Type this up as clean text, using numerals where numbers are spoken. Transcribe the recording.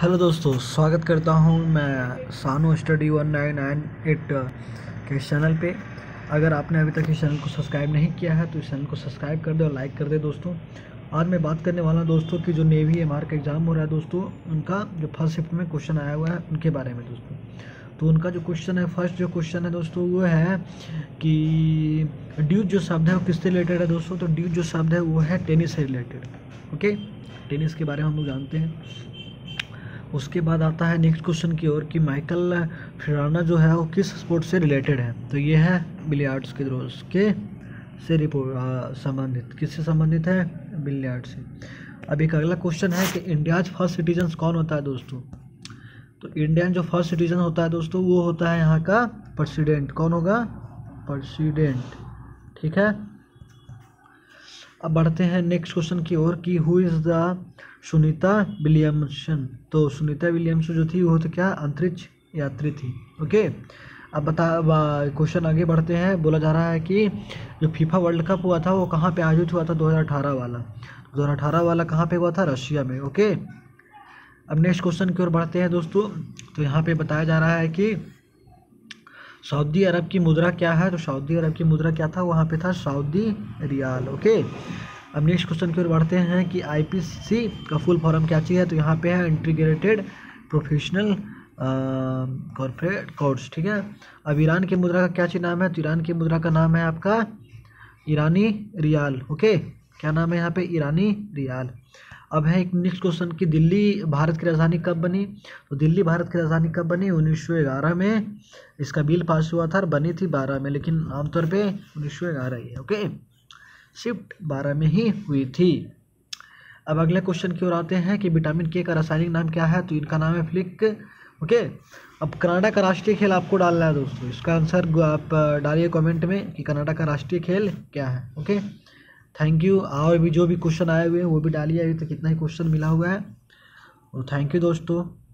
Hello दोस्तों, स्वागत करता हूं मैं सानू स्टडी 1998 के चैनल पे। अगर आपने अभी तक इस चैनल को सब्सक्राइब नहीं किया है तो इस चैनल को सब्सक्राइब कर दे और लाइक कर दे। दोस्तों आज मैं बात करने वाला हूं दोस्तों कि जो नेवी एमआर का एग्ज़ाम हो रहा है दोस्तों, उनका जो फर्स्ट शिफ्ट में क्वेश्चन आया हुआ है उनके बारे में दोस्तों। तो उनका जो क्वेश्चन है, फर्स्ट जो क्वेश्चन है दोस्तों वो है कि ड्यूज जो शब्द है वो किससे रिलेटेड है दोस्तों। तो ड्यूज जो शब्द है वो है टेनिस से रिलेटेड। ओके, टेनिस के बारे में हम लोग जानते हैं। उसके बाद आता है नेक्स्ट क्वेश्चन की ओर कि माइकल फेराना जो है वो किस स्पोर्ट से रिलेटेड है। तो ये है बिलियार्ड्स के रोज के से रिपोर्ट संबंधित, किससे संबंधित है, बिलियार्ड से। अब एक अगला क्वेश्चन है कि इंडियाज फर्स्ट सिटीजन कौन होता है दोस्तों। तो इंडियन जो फर्स्ट सिटीजन होता है दोस्तों वो होता है यहाँ का प्रेसिडेंट। कौन होगा, प्रेसिडेंट। ठीक है, अब बढ़ते हैं नेक्स्ट क्वेश्चन की ओर कि who is the Sunita Williamson. तो सुनीता विलियम्स जो थी वो तो क्या, अंतरिक्ष यात्री थी। ओके, अब क्वेश्चन आगे बढ़ते हैं। बोला जा रहा है कि जो फीफा वर्ल्ड कप हुआ था वो कहाँ पे आयोजित हुआ था, 2018 वाला। 2018 वाला कहाँ पे हुआ था, रशिया में। ओके, अब नेक्स्ट क्वेश्चन की ओर बढ़ते हैं दोस्तों। तो यहाँ पर बताया जा रहा है कि सऊदी अरब की मुद्रा क्या है। तो सऊदी अरब की मुद्रा क्या था, वहाँ पे था सऊदी रियाल। ओके, अब नेक्स्ट क्वेश्चन की ओर बढ़ते हैं कि आईपीसी का फुल फॉर्म क्या चाहिए। तो यहाँ पे है इंटीग्रेटेड प्रोफेशनल कॉर्पोरेट कोर्स। ठीक है, अब ईरान की मुद्रा का क्या चीज नाम है। तो ईरान की मुद्रा का नाम है आपका ईरानी रियाल। ओके, क्या नाम है यहाँ पे, ईरानी रियाल। अब है एक नेक्स्ट क्वेश्चन कि दिल्ली भारत की राजधानी कब बनी। तो दिल्ली भारत की राजधानी कब बनी, 1911 में इसका बिल पास हुआ था और बनी थी 12 में, लेकिन आमतौर पे 1911 ही है। ओके, शिफ्ट 12 में ही हुई थी। अब अगले क्वेश्चन की ओर आते हैं कि विटामिन के का रासायनिक नाम क्या है। तो इनका नाम है फ्लिक। ओके, अब कनाडा का राष्ट्रीय खेल आपको डालना है दोस्तों। इसका आंसर आप डालिए कॉमेंट में कि कनाडा का राष्ट्रीय खेल क्या है। Okay, thank you. और भी जो भी क्वेश्चन आए हुए हैं वो भी डालिए। अभी तक कितना ही क्वेश्चन मिला हुआ है। और थैंक यू दोस्तों।